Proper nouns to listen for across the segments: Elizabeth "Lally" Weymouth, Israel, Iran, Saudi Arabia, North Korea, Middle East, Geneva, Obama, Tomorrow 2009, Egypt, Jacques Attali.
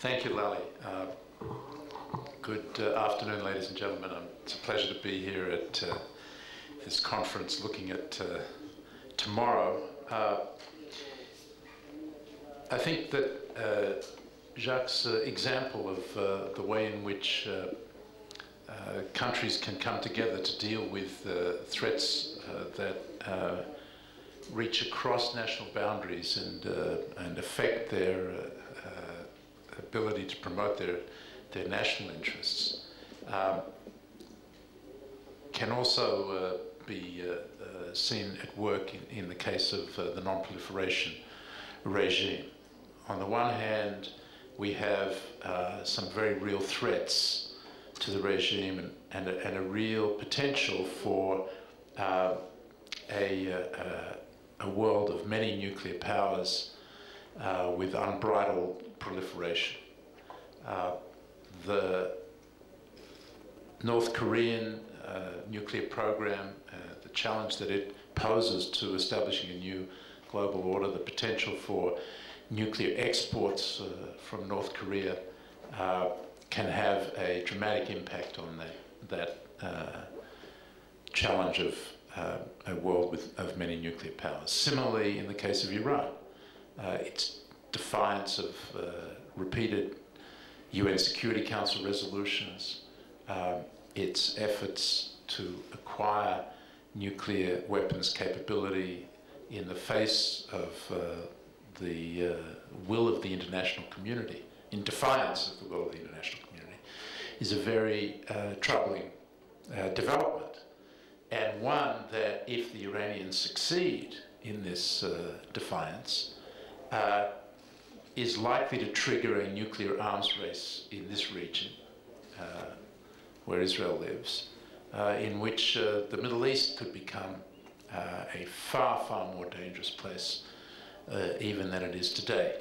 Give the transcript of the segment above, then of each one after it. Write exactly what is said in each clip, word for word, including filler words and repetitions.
Thank you, Lally. Uh, good uh, afternoon, ladies and gentlemen. Um, it's a pleasure to be here at uh, this conference looking at uh, tomorrow. Uh, I think that uh, Jacques' uh, example of uh, the way in which uh, uh, countries can come together to deal with uh, threats uh, that uh, reach across national boundaries and, uh, and affect their uh, uh, ability to promote their, their national interests um, can also uh, be uh, uh, seen at work in, in the case of uh, the non-proliferation regime. On the one hand, we have uh, some very real threats to the regime and, and, a, and a real potential for uh, a, uh, a world of many nuclear powers uh, with unbridled proliferation. Uh, the North Korean uh, nuclear program, uh, the challenge that it poses to establishing a new global order, the potential for nuclear exports uh, from North Korea uh, can have a dramatic impact on that, that uh, challenge of uh, a world with, of many nuclear powers. Similarly, in the case of Iran, uh, its defiance of uh, repeated U N Security Council resolutions, um, its efforts to acquire nuclear weapons capability in the face of uh, the uh, will of the international community, in defiance of the will of the international community, is a very uh, troubling uh, development, and one that if the Iranians succeed in this uh, defiance, uh, is likely to trigger a nuclear arms race in this region, uh, where Israel lives, uh, in which uh, the Middle East could become uh, a far, far more dangerous place Uh, even than it is today.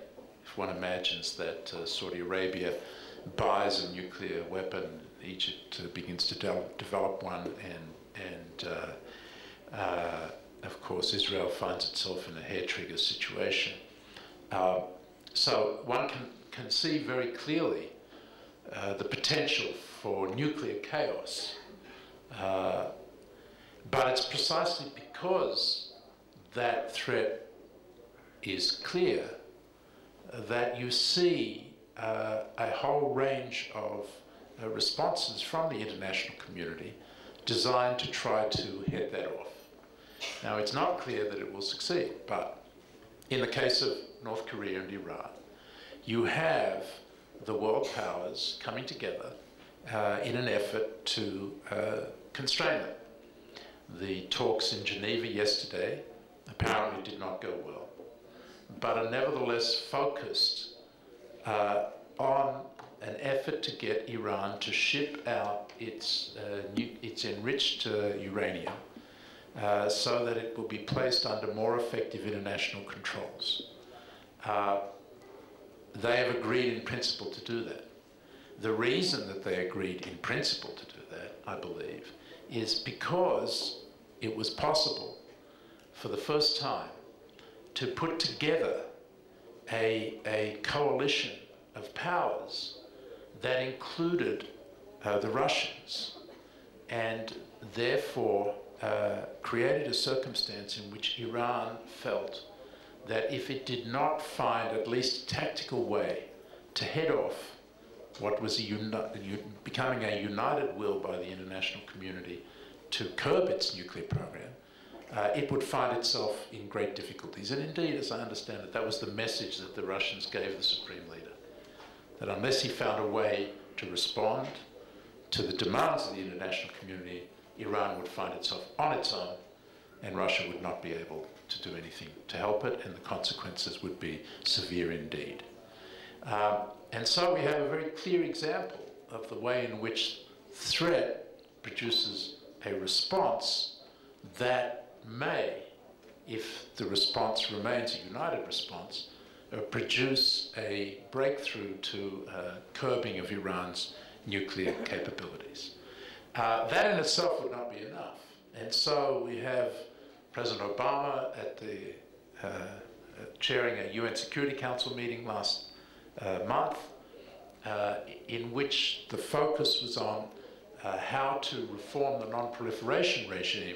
If one imagines that uh, Saudi Arabia buys a nuclear weapon, Egypt uh, begins to de develop one, and, and uh, uh, of course Israel finds itself in a hair-trigger situation. Uh, so one can, can see very clearly uh, the potential for nuclear chaos, uh, but it's precisely because that threat is clear that you see uh, a whole range of uh, responses from the international community designed to try to head that off. Now, it's not clear that it will succeed, but in the case of North Korea and Iran, you have the world powers coming together uh, in an effort to uh, constrain them. The talks in Geneva yesterday apparently did not go well, but are nevertheless focused uh, on an effort to get Iran to ship out its, uh, its enriched uh, uranium uh, so that it will be placed under more effective international controls. Uh, they have agreed in principle to do that. The reason that they agreed in principle to do that, I believe, is because it was possible for the first time to put together a, a coalition of powers that included uh, the Russians, and therefore uh, created a circumstance in which Iran felt that if it did not find at least a tactical way to head off what was a uni becoming a united will by the international community to curb its nuclear program, Uh, it would find itself in great difficulties. And indeed, as I understand it, that was the message that the Russians gave the Supreme Leader, that unless he found a way to respond to the demands of the international community, Iran would find itself on its own, and Russia would not be able to do anything to help it, and the consequences would be severe indeed. Um, and so we have a very clear example of the way in which threat produces a response that may, if the response remains a united response, uh, produce a breakthrough to uh, curbing of Iran's nuclear capabilities. Uh, that in itself would not be enough. And so we have President Obama at the, uh, uh, chairing a U N Security Council meeting last uh, month, uh, in which the focus was on uh, how to reform the non-proliferation regime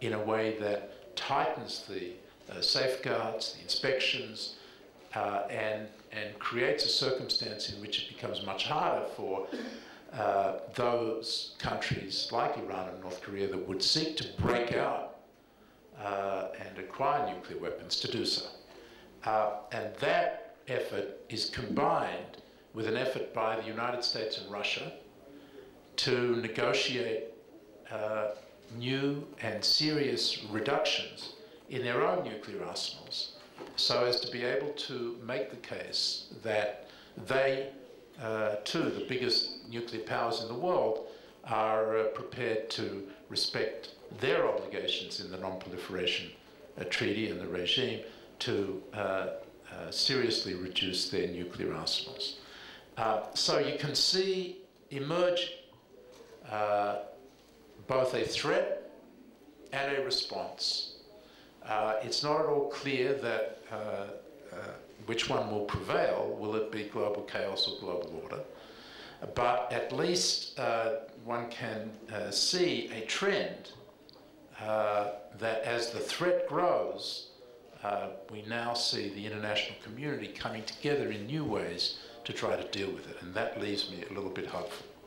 in a way that tightens the uh, safeguards, the inspections, uh, and, and creates a circumstance in which it becomes much harder for uh, those countries like Iran and North Korea that would seek to break out Uh, and acquire nuclear weapons to do so. Uh, and that effort is combined with an effort by the United States and Russia to negotiate uh, new and serious reductions in their own nuclear arsenals so as to be able to make the case that they, uh, too, the biggest nuclear powers in the world, are uh, prepared to respect their obligations in the non-proliferation uh, treaty and the regime to uh, uh, seriously reduce their nuclear arsenals. Uh, so you can see emerge uh, both a threat and a response. Uh, it's not at all clear that uh, uh, which one will prevail. Will it be global chaos or global order? But at least uh, one can uh, see a trend Uh, that as the threat grows, uh, we now see the international community coming together in new ways to try to deal with it. And that leaves me a little bit hopeful.